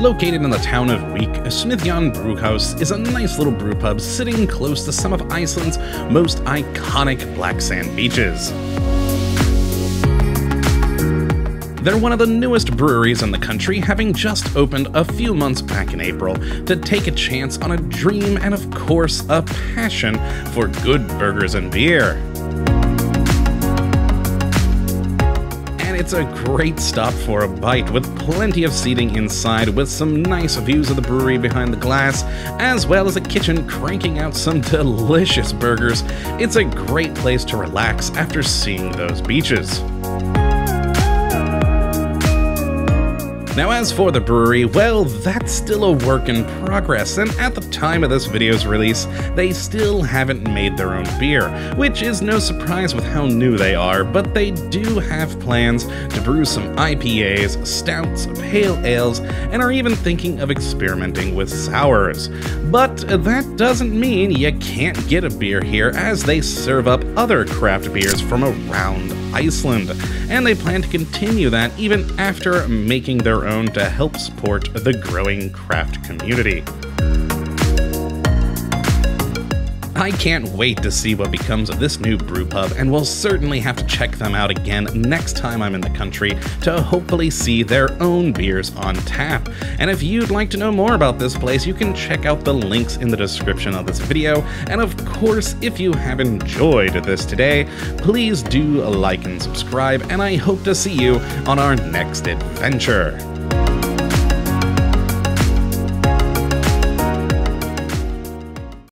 Located in the town of Vík, Smiðjan Brugghus is a nice little brew pub sitting close to some of Iceland's most iconic black sand beaches. They're one of the newest breweries in the country, having just opened a few months back in April to take a chance on a dream and, of course, a passion for good burgers and beer. And it's a great stop for a bite, with plenty of seating inside, with some nice views of the brewery behind the glass, as well as a kitchen cranking out some delicious burgers. It's a great place to relax after seeing those beaches. Now, as for the brewery, well, that's still a work in progress, and at the time of this video's release, they still haven't made their own beer, which is no surprise with how new they are, but they do have plans to brew some IPAs, stouts, pale ales, and are even thinking of experimenting with sours. But that doesn't mean you can't get a beer here, as they serve up other craft beers from around Iceland, and they plan to continue that even after making their own to help support the growing craft community. I can't wait to see what becomes of this new brew pub, and will certainly have to check them out again next time I'm in the country to hopefully see their own beers on tap. And if you'd like to know more about this place, you can check out the links in the description of this video. And of course, if you have enjoyed this today, please do like and subscribe, and I hope to see you on our next adventure.